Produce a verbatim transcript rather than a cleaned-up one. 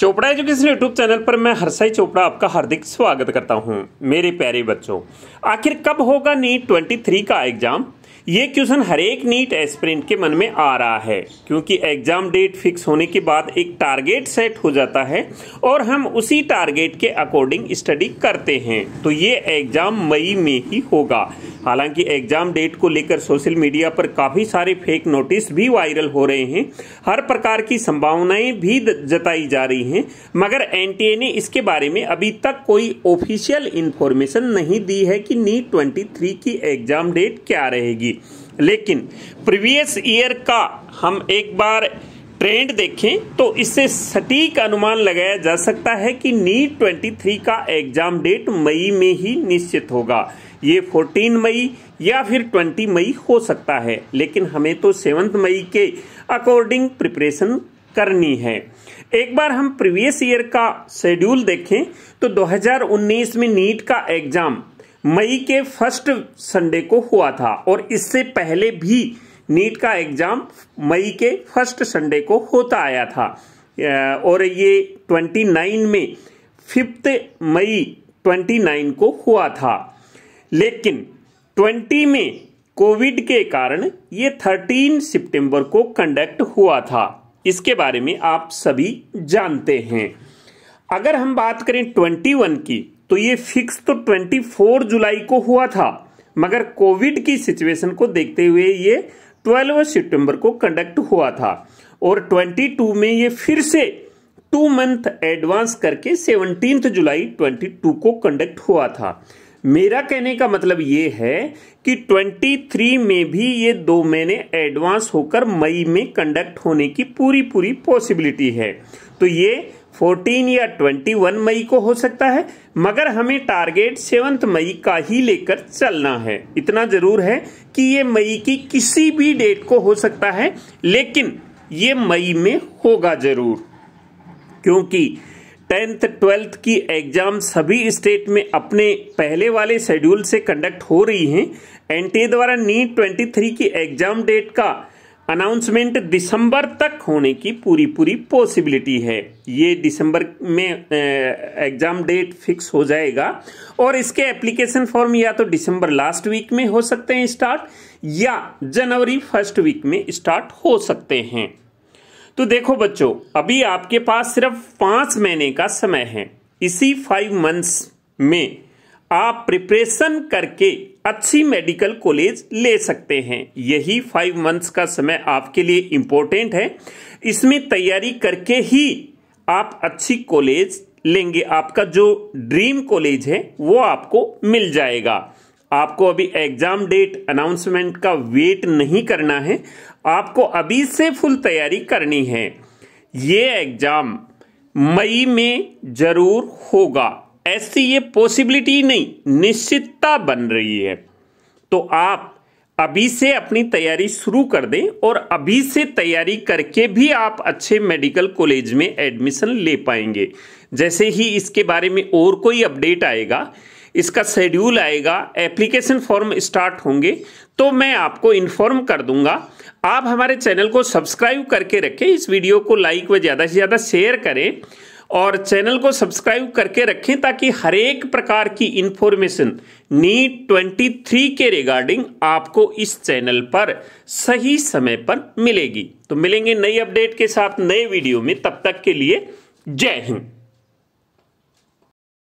Chopra education YouTube channel पर मैं हर्षाई चोपड़ा आपका हार्दिक स्वागत करता हूं। मेरे प्यारे बच्चों, आखिर कब होगा नीट तेईस का एग्जाम? ये क्वेश्चन हरेक नीट एस्पिरेंट के मन में आ रहा है, क्योंकि एग्जाम डेट फिक्स होने के बाद एक टारगेट सेट हो जाता है और हम उसी टारगेट के अकॉर्डिंग स्टडी करते हैं। तो ये एग्जाम मई में ही होगा। हालांकि एग्जाम डेट को लेकर सोशल मीडिया पर काफी सारे फेक नोटिस भी वायरल हो रहे हैं, हर प्रकार की संभावनाएं भी जताई जा रही हैं, मगर एन टी ए ने इसके बारे में अभी तक कोई ऑफिशियल इंफॉर्मेशन नहीं दी है कि नीट तेईस की एग्जाम डेट क्या रहेगी। लेकिन प्रीवियस ईयर का हम एक बार ट्रेंड देखें तो इससे सटीक अनुमान लगाया जा सकता है कि नीट तेईस का एग्जाम डेट मई में ही निश्चित होगा। ये चौदह मई या फिर बीस मई हो सकता है, लेकिन हमें तो सात मई के अकॉर्डिंग प्रिपरेशन करनी है। एक बार हम प्रीवियस ईयर का शेड्यूल देखें तो दो हज़ार उन्नीस में नीट का एग्जाम मई के फर्स्ट संडे को हुआ था और इससे पहले भी नीट का एग्जाम मई के फर्स्ट संडे को होता आया था। और ये उनतीस में पाँच मई उनतीस को हुआ था, लेकिन बीस में कोविड के कारण ये तेरह सितंबर को कंडक्ट हुआ था। इसके बारे में आप सभी जानते हैं। अगर हम बात करें इक्कीस की, तो ये फिक्स तो चौबीस जुलाई को हुआ था, मगर कोविड की सिचुएशन को देखते हुए ये बारह सितंबर को कंडक्ट हुआ था। और बाईस में ये फिर से टू मंथ एडवांस करके सत्रह जुलाई बाईस को कंडक्ट हुआ था। मेरा कहने का मतलब ये है कि तेईस में भी ये दो महीने एडवांस होकर मई में कंडक्ट होने की पूरी पूरी पॉसिबिलिटी है। तो ये चौदह या इक्कीस मई को हो सकता है, मगर हमें टारगेट सात मई का ही लेकर चलना है। इतना जरूर है कि ये मई की किसी भी डेट को हो सकता है, लेकिन ये मई में होगा जरूर, क्योंकि टेंथ ट्वेल्थ की एग्जाम सभी स्टेट में अपने पहले वाले शेड्यूल से कंडक्ट हो रही हैं। एन टी ए द्वारा नीट तेईस की एग्जाम डेट का अनाउंसमेंट दिसंबर तक होने की पूरी पूरी पॉसिबिलिटी है। ये दिसंबर में एग्जाम डेट फिक्स हो जाएगा और इसके एप्लीकेशन फॉर्म या तो दिसंबर लास्ट वीक में हो सकते हैं स्टार्ट, या जनवरी फर्स्ट वीक में स्टार्ट हो सकते हैं। तो देखो बच्चों, अभी आपके पास सिर्फ पाँच महीने का समय है। इसी फाइव मंथ्स में आप प्रिपरेशन करके अच्छी मेडिकल कॉलेज ले सकते हैं। यही फाइव मंथ्स का समय आपके लिए इम्पोर्टेंट है। इसमें तैयारी करके ही आप अच्छी कॉलेज लेंगे। आपका जो ड्रीम कॉलेज है वो आपको मिल जाएगा। आपको अभी एग्जाम डेट अनाउंसमेंट का वेट नहीं करना है, आपको अभी से फुल तैयारी करनी है। ये एग्जाम मई में जरूर होगा, ऐसी ये पॉसिबिलिटी नहीं, निश्चितता बन रही है। तो आप अभी से अपनी तैयारी शुरू कर दें और अभी से तैयारी करके भी आप अच्छे मेडिकल कॉलेज में एडमिशन ले पाएंगे। जैसे ही इसके बारे में और कोई अपडेट आएगा, इसका शेड्यूल आएगा, एप्लीकेशन फॉर्म स्टार्ट होंगे, तो मैं आपको इन्फॉर्म कर दूंगा। आप हमारे चैनल को सब्सक्राइब करके रखें, इस वीडियो को लाइक व ज़्यादा से ज़्यादा शेयर करें और चैनल को सब्सक्राइब करके रखें, ताकि हर एक प्रकार की इन्फॉर्मेशन नीट तेईस के रिगार्डिंग आपको इस चैनल पर सही समय पर मिलेगी। तो मिलेंगे नई अपडेट के साथ नए वीडियो में, तब तक के लिए जय हिंद।